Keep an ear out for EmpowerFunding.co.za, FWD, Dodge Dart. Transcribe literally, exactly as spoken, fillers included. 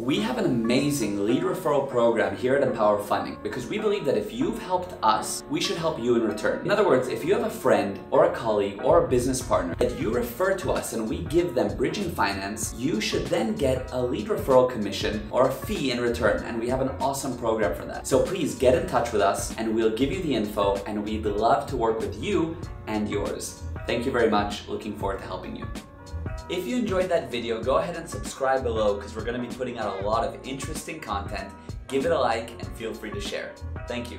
We have an amazing lead referral program here at Empower Funding because we believe that if you've helped us, we should help you in return. In other words, if you have a friend or a colleague or a business partner that you refer to us and we give them bridging finance, you should then get a lead referral commission or a fee in return, and we have an awesome program for that. So please get in touch with us and we'll give you the info, and we'd love to work with you and yours. Thank you very much. Looking forward to helping you. If you enjoyed that video, go ahead and subscribe below because we're going to be putting out a lot of interesting content. Give it a like and feel free to share. Thank you.